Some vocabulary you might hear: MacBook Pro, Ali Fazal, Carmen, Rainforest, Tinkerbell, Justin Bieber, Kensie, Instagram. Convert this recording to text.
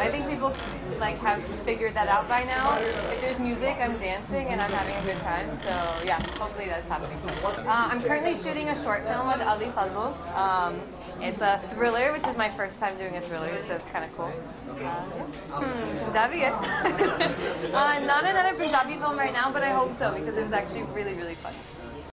I think people like have figured that out by now. If there's music, I'm dancing and I'm having a good time. So yeah, hopefully that's happening. I'm currently shooting a short film with Ali Fazal. It's a thriller, which is my first time doing a thriller, so it's kind of cool. Punjabi, not another Punjabi film right now, but I hope so because it was actually really, really fun.